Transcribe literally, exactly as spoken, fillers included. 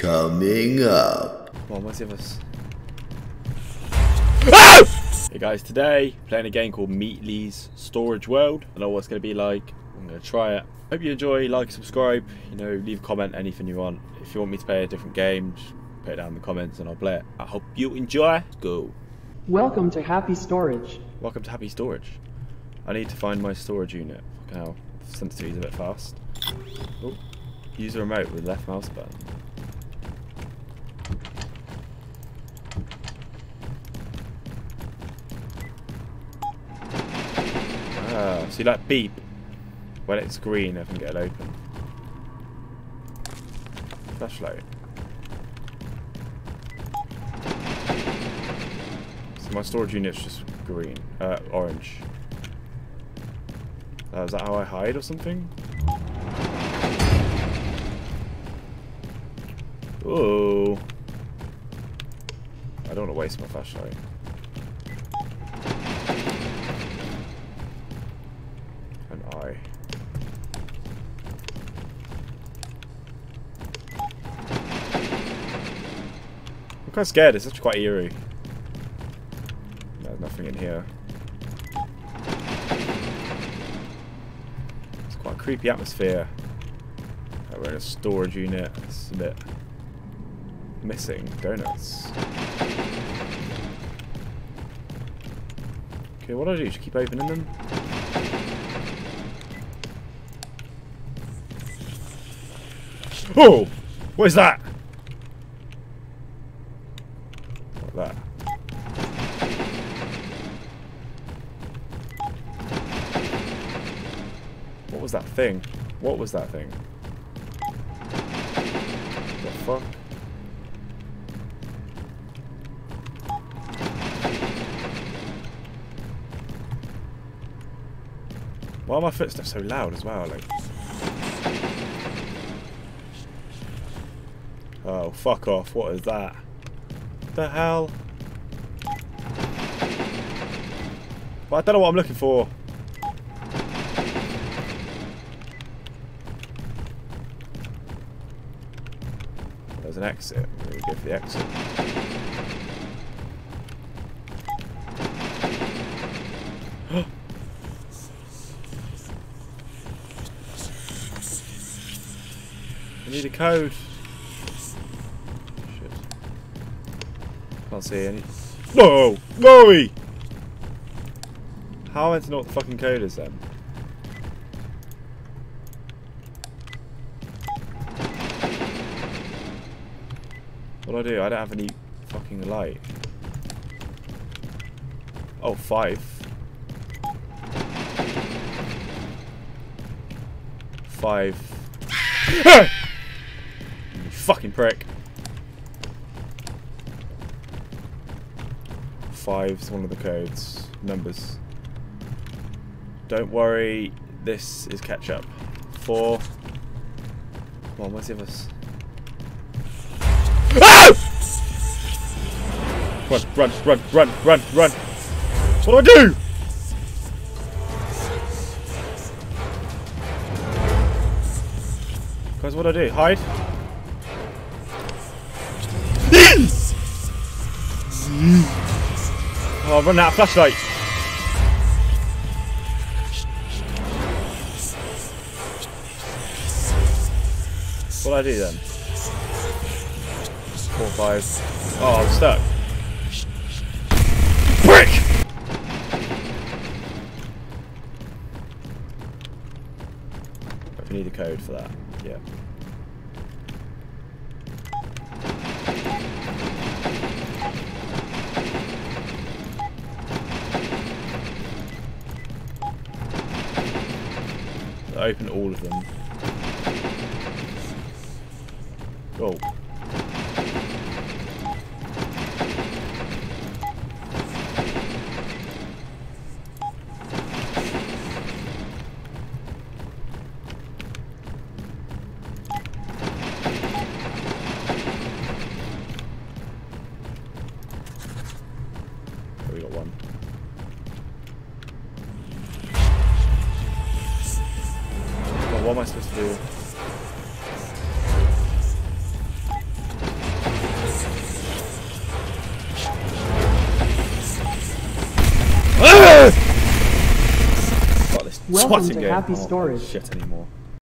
coming up. Come on, what's the others? Hey guys, today playing a game called Meatly's Storage World. I don't know what it's going to be like. I'm going to try it. Hope you enjoy, like, subscribe, you know, leave a comment, anything you want. If you want me to play a different game, just put it down in the comments and I'll play it. I hope you enjoy. Let's go. Welcome to Happy Storage. Welcome to Happy Storage. I need to find my storage unit. Fucking hell, the sensitivity is a bit fast. Oh, use a remote with left mouse button. Ah, so you like beep. When it's green, I can get it open. Flashlight. So my storage unit's just green, uh, orange. Uh, is that how I hide or something? Oh, I don't want to waste my flashlight. An eye. I'm kind of scared. It's actually quite eerie. There's nothing in here. It's quite a creepy atmosphere. Uh, we're in a storage unit. It's a bit missing. Donuts. Okay, what do I do? Just keep opening them. Oh! What is that? Like that. What was that thing? What was that thing? What the fuck? Why are my footsteps so loud as well? Like. Oh, fuck off. What is that? The hell? Well, I don't know what I'm looking for. There's an exit. We're going to go for the exit. I need a code. Shit. Can't see any. Whoa! Whoa! How am I meant to know what the fucking code is then? What do I do? I don't have any fucking light. Oh, five. Five. Fucking prick. Five's one of the codes. Numbers. Don't worry, this is catch up. Four. Come on, where's the others? Ah! Run, run, run, run, run, run. What do I do? Guys, what do I do? Hide? Oh, I've run out of flashlight. What'll I do then? Four, five. Oh, I'm stuck. Brick! I need a code for that. Yeah. Open all of them. Oh. Oh, we got one. What am I supposed to do? Welcome to Happy Storage. Shit anymore.